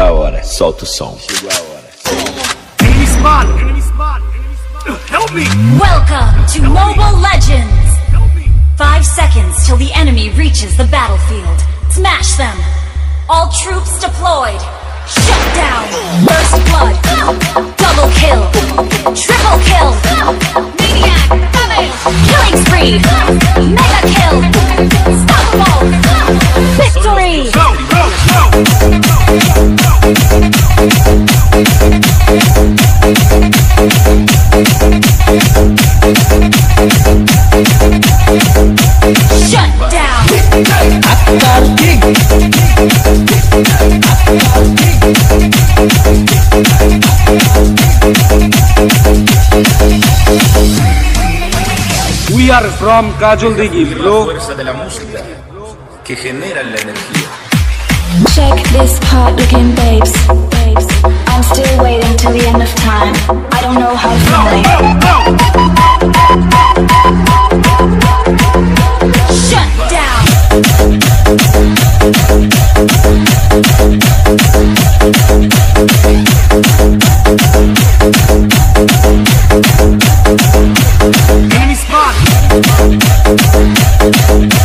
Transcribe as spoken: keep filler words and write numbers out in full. Chegou a hora, solta o som. Chegou a hora. Enemy spotted. Enemy spotted. Enemy spotted. Help me. Welcome to Help Mobile me. Legends. Help me. Five seconds till the enemy reaches the battlefield. Smash them. All troops deployed. Shut down. Burst blood. Double kill. Triple kill. Maniac. Coming. Killing spree. Mega kill. Unstoppable. Victory. Go, go, go. Shut down. We are from Gajun Digi, bro. Check this hot looking babes. babes. I'm still waiting till the end of time. I don't know how to play. Shut down. Enemy spot.